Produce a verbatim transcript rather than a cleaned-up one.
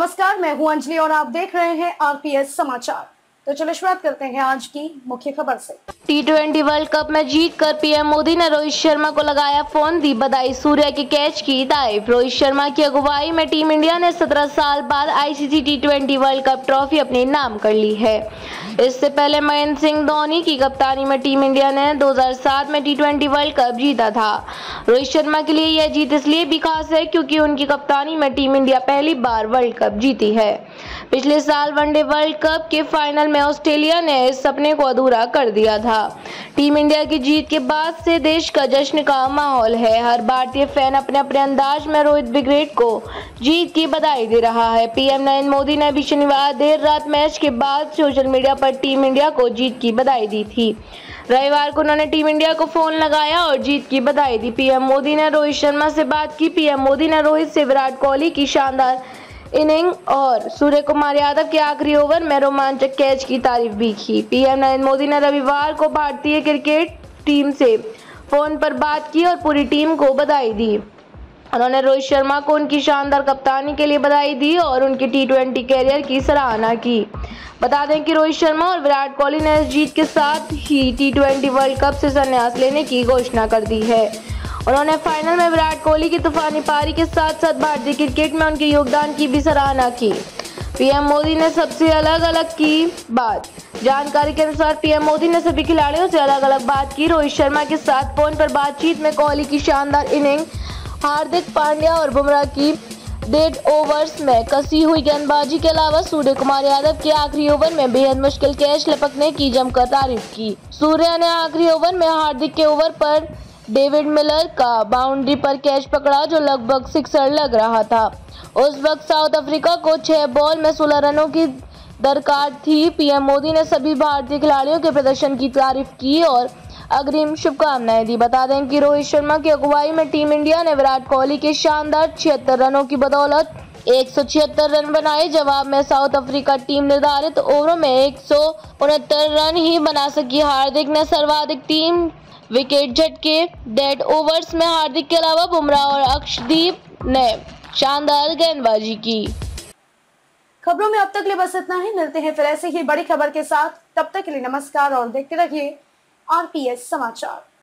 नमस्कार, मैं हूं अंजलि और आप देख रहे हैं आरपीएस समाचार। तो चलो शुरुआत करते हैं आज की मुख्य खबर से। टी ट्वेंटी वर्ल्ड कप में जीत कर पीएम मोदी ने रोहित शर्मा को लगाया फोन, दी बधाई, सूर्या के कैच की तारीफ। रोहित शर्मा की अगुवाई में टीम इंडिया ने सत्रह साल बाद ICC T twenty world cup trophy अपने नाम कर ली है। इससे पहले महेंद्र सिंह धोनी की कप्तानी में टीम इंडिया ने दो हज़ार सात में टी ट्वेंटी वर्ल्ड कप जीता था। रोहित शर्मा के लिए यह जीत इसलिए भी खास है क्योंकि उनकी कप्तानी में टीम इंडिया पहली बार वर्ल्ड कप जीती है। पिछले साल वनडे वर्ल्ड कप के फाइनल में ऑस्ट्रेलिया ने इस सपने को अधूरा कर दिया था। टीम इंडिया की जीत के बाद से देश का जश्न का माहौल है। हर भारतीय फैन अपने अपने अंदाज में रोहित ब्रिगेड को जीत की बधाई दे रहा है। पीएम नरेंद्र मोदी ने भी शनिवार देर रात मैच के बाद सोशल मीडिया पर टीम इंडिया को जीत की बधाई दी थी। रविवार को उन्होंने टीम इंडिया को फोन लगाया और जीत की बधाई दी। पीएम मोदी ने रोहित शर्मा से बात की। पीएम मोदी ने रोहित से विराट कोहली की शानदार इनिंग और सूर्य कुमार यादव के आखिरी ओवर में रोमांचक कैच की तारीफ भी की। पीएम नरेंद्र मोदी ने रविवार को भारतीय क्रिकेट टीम से फोन पर बात की और पूरी टीम को बधाई दी। उन्होंने रोहित शर्मा को उनकी शानदार कप्तानी के लिए बधाई दी और उनके टी ट्वेंटी कैरियर की सराहना की। बता दें कि रोहित शर्मा और विराट कोहली ने इस जीत के साथ ही टी ट्वेंटी वर्ल्ड कप से संन्यास लेने की घोषणा कर दी है। उन्होंने फाइनल में विराट कोहली की तूफानी पारी के साथ साथ भारतीय क्रिकेट में उनके योगदान की भी सराहना की। पीएम मोदी ने सबसे अलग अलग की बात। जानकारी के अनुसार पीएम मोदी ने सभी खिलाड़ियों से अलग अलग बात की। रोहित शर्मा के साथ फोन पर बातचीत में कोहली की शानदार इनिंग, हार्दिक पांड्या और बुमराह की डेढ़ ओवर्स में कसी हुई गेंदबाजी के अलावा सूर्य कुमार यादव के आखिरी ओवर में बेहद मुश्किल कैच लपकने की जमकर तारीफ की। सूर्या ने आखिरी ओवर में हार्दिक के ओवर पर डेविड मिलर का बाउंड्री पर कैच पकड़ा जो लगभग सिक्सर लग रहा था। उस वक्त साउथ अफ्रीका को छह बॉल में सोलह रनों की दरकार थी। पीएम मोदी ने सभी भारतीय खिलाड़ियों के प्रदर्शन की तारीफ की और अग्रिम शुभकामनाएं दी। बता दें कि रोहित शर्मा की अगुवाई में टीम इंडिया ने विराट कोहली के शानदार छिहत्तर रनों की बदौलत एक सौ छिहत्तर रन बनाए। जवाब में साउथ अफ्रीका टीम निर्धारित ओवरों में एक सौ उनहत्तर रन ही बना सकी। हार्दिक ने सर्वाधिक तीन विकेट झटके। डेड ओवर्स में हार्दिक के अलावा बुमराह और अक्षदीप ने शानदार गेंदबाजी की। खबरों में अब तक लिए बस इतना ही। मिलते हैं फिर ऐसे ही बड़ी खबर के साथ, तब तक के लिए नमस्कार और देखते रहिए आरपीएस समाचार।